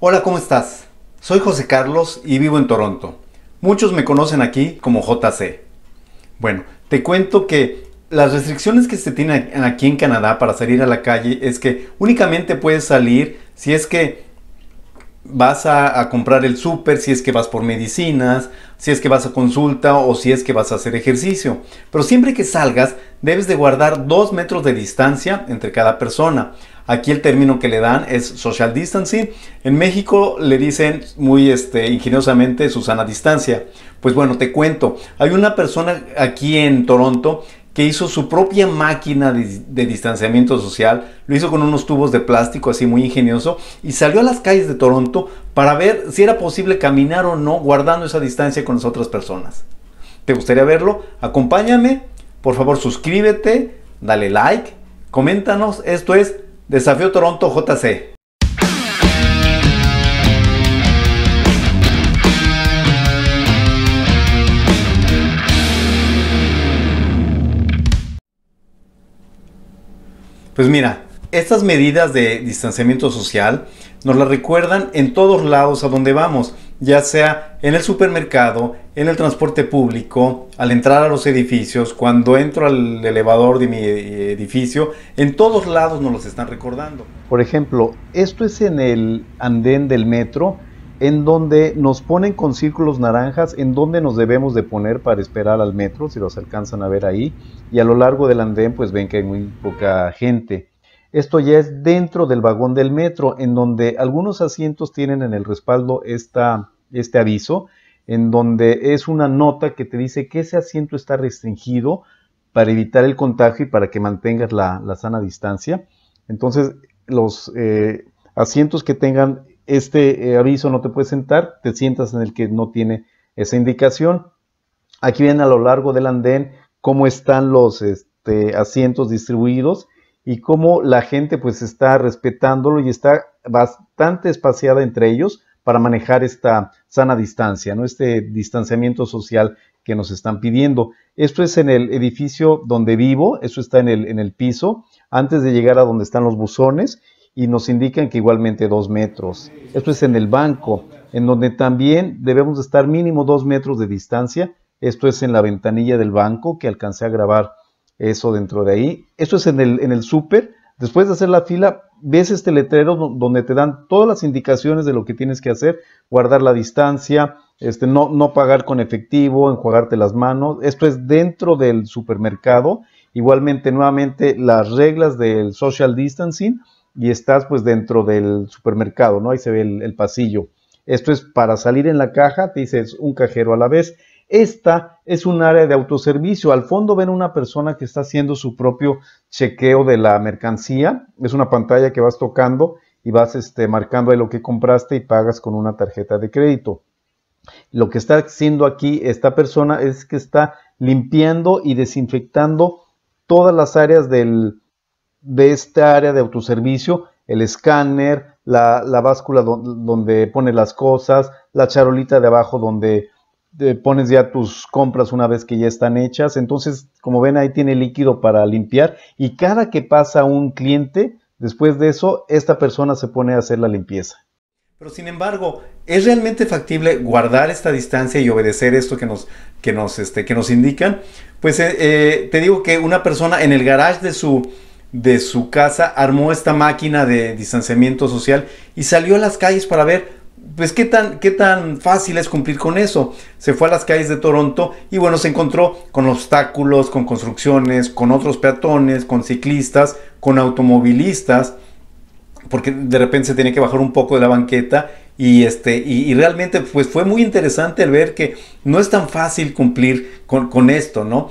Hola, ¿cómo estás? Soy José Carlos y vivo en Toronto. Muchos me conocen aquí como JC. Bueno, te cuento que las restricciones que se tienen aquí en Canadá para salir a la calle es que únicamente puedes salir si es que vas a comprar el súper, si es que vas por medicinas, si es que vas a consulta o si es que vas a hacer ejercicio. Pero siempre que salgas debes de guardar 2 metros de distancia entre cada persona. Aquí el término que le dan es social distancing. En México le dicen muy ingeniosamente Susana Distancia. Pues bueno, te cuento. Hay una persona aquí en Toronto que hizo su propia máquina de distanciamiento social. Lo hizo con unos tubos de plástico así muy ingenioso. Y salió a las calles de Toronto para ver si era posible caminar o no guardando esa distancia con las otras personas. ¿Te gustaría verlo? Acompáñame. Por favor, suscríbete. Dale like. Coméntanos. Esto es Desafío Toronto JC. Pues mira, estas medidas de distanciamiento social nos las recuerdan en todos lados a donde vamos, ya sea en el supermercado, en el transporte público, al entrar a los edificios, cuando entro al elevador de mi edificio, en todos lados nos los están recordando. Por ejemplo, esto es en el andén del metro, en donde nos ponen con círculos naranjas, en donde nos debemos de poner para esperar al metro, si los alcanzan a ver ahí, y a lo largo del andén pues ven que hay muy poca gente. Esto ya es dentro del vagón del metro, en donde algunos asientos tienen en el respaldo este aviso, en donde es una nota que te dice que ese asiento está restringido para evitar el contagio y para que mantengas la sana distancia. Entonces, los asientos que tengan este aviso no te puedes sentar, te sientas en el que no tiene esa indicación. Aquí ven a lo largo del andén cómo están los asientos distribuidos y cómo la gente pues está respetándolo y está bastante espaciada entre ellos para manejar esta sana distancia, ¿no? Este distanciamiento social que nos están pidiendo. Esto es en el edificio donde vivo, eso está en el piso, antes de llegar a donde están los buzones, y nos indican que igualmente 2 metros. Esto es en el banco, en donde también debemos estar mínimo 2 metros de distancia. Esto es en la ventanilla del banco, que alcancé a grabar eso dentro de ahí. Esto es en el súper. Después de hacer la fila, ves este letrero donde te dan todas las indicaciones de lo que tienes que hacer: guardar la distancia, no pagar con efectivo, enjuagarte las manos. Esto es dentro del supermercado. Igualmente, nuevamente, las reglas del social distancing, y estás pues dentro del supermercado, ¿no? Ahí se ve el pasillo. Esto es para salir en la caja, te dices un cajero a la vez. Esta es un área de autoservicio. Al fondo ven una persona que está haciendo su propio chequeo de la mercancía. Es una pantalla que vas tocando y vas marcando ahí lo que compraste y pagas con una tarjeta de crédito. Lo que está haciendo aquí esta persona es que está limpiando y desinfectando todas las áreas de esta área de autoservicio: el escáner, la báscula donde pones las cosas, la charolita de abajo donde pones ya tus compras una vez que ya están hechas. Entonces, como ven, ahí tiene líquido para limpiar, y cada que pasa un cliente, después de eso, esta persona se pone a hacer la limpieza. Pero sin embargo, ¿es realmente factible guardar esta distancia y obedecer esto que nos indican? Pues te digo que una persona en el garage de su casa armó esta máquina de distanciamiento social y salió a las calles para ver pues qué tan fácil es cumplir con eso. Se fue a las calles de Toronto y bueno, se encontró con obstáculos, con construcciones, con otros peatones, con ciclistas, con automovilistas, porque de repente se tenía que bajar un poco de la banqueta y realmente pues fue muy interesante el ver que no es tan fácil cumplir con esto, ¿no?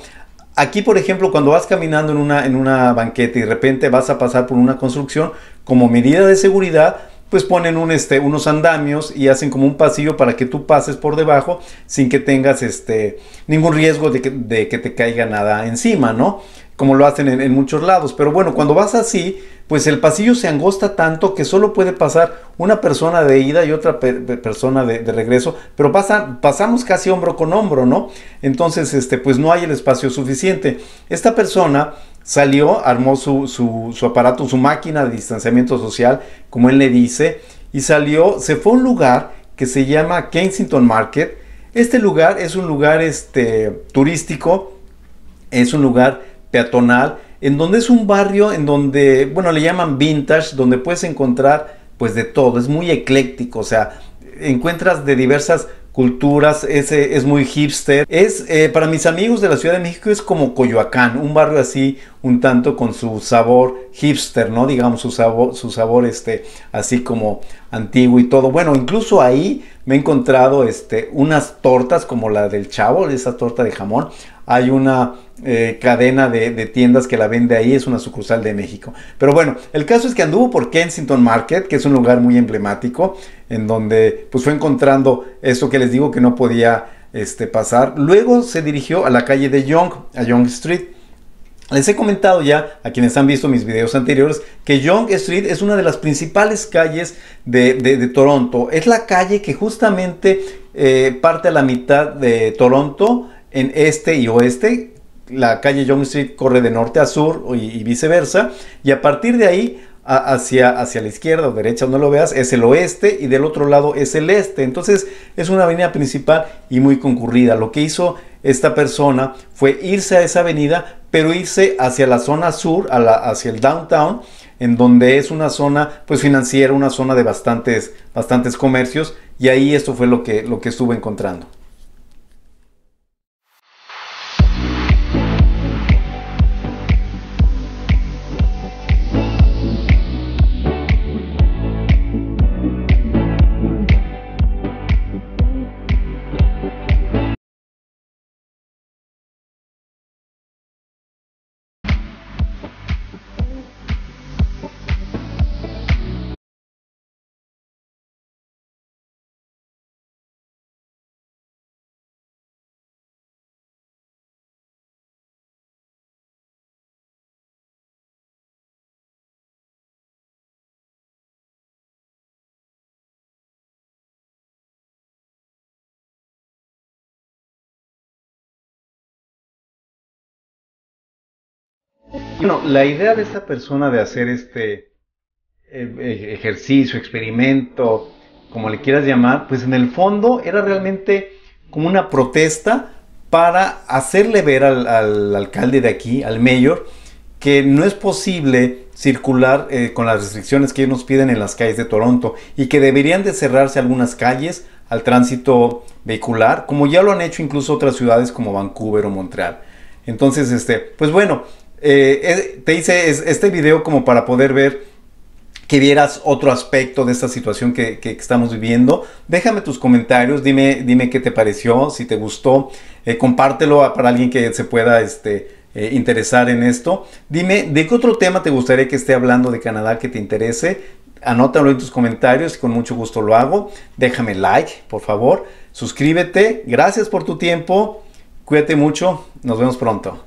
Aquí, por ejemplo, cuando vas caminando en una banqueta y de repente vas a pasar por una construcción, como medida de seguridad pues ponen unos andamios y hacen como un pasillo para que tú pases por debajo sin que tengas ningún riesgo de que te caiga nada encima, ¿no? Como lo hacen en muchos lados. Pero bueno, cuando vas así, pues el pasillo se angosta tanto que solo puede pasar una persona de ida y otra persona de regreso, pero pasamos casi hombro con hombro, ¿no? Entonces, pues no hay el espacio suficiente. Esta persona salió, armó su aparato, su máquina de distanciamiento social, como él le dice, y salió, se fue a un lugar que se llama Kensington Market. Este lugar es un lugar turístico, es un lugar peatonal, en donde es un barrio en donde, bueno, le llaman vintage, donde puedes encontrar pues de todo, es muy ecléctico, o sea, encuentras de diversas culturas, es muy hipster, es para mis amigos de la Ciudad de México es como Coyoacán, un barrio así un tanto con su sabor hipster, ¿no? Digamos su sabor así como antiguo y todo. Bueno, incluso ahí me he encontrado unas tortas como la del Chavo, esa torta de jamón. Hay una cadena de tiendas que la vende ahí, es una sucursal de México. Pero bueno, el caso es que anduvo por Kensington Market, que es un lugar muy emblemático, en donde pues fue encontrando eso que les digo que no podía pasar. Luego se dirigió a la calle de Yonge, a Yonge Street. Les he comentado ya, a quienes han visto mis videos anteriores, que Yonge Street es una de las principales calles de Toronto. Es la calle que justamente parte a la mitad de Toronto, en este y oeste. La calle Yonge Street corre de norte a sur y viceversa, y a partir de ahí hacia la izquierda o derecha, donde lo veas, es el oeste, y del otro lado es el este. Entonces es una avenida principal y muy concurrida. Lo que hizo esta persona fue irse a esa avenida, pero irse hacia la zona sur, hacia el downtown, en donde es una zona pues financiera, una zona de bastantes comercios, y ahí esto fue lo que estuve encontrando. Bueno, la idea de esta persona de hacer este ejercicio, experimento, como le quieras llamar, pues en el fondo era realmente como una protesta para hacerle ver al alcalde de aquí, al mayor, que no es posible circular con las restricciones que ellos nos piden en las calles de Toronto, y que deberían de cerrarse algunas calles al tránsito vehicular, como ya lo han hecho incluso otras ciudades como Vancouver o Montreal. Entonces, pues bueno, te hice este video como para poder ver, que vieras otro aspecto de esta situación que estamos viviendo. Déjame tus comentarios, dime qué te pareció, si te gustó, compártelo para alguien que se pueda interesar en esto. Dime de qué otro tema te gustaría que esté hablando de Canadá que te interese. Anótalo en tus comentarios y con mucho gusto lo hago. Déjame like, por favor, suscríbete. Gracias por tu tiempo, cuídate mucho, nos vemos pronto.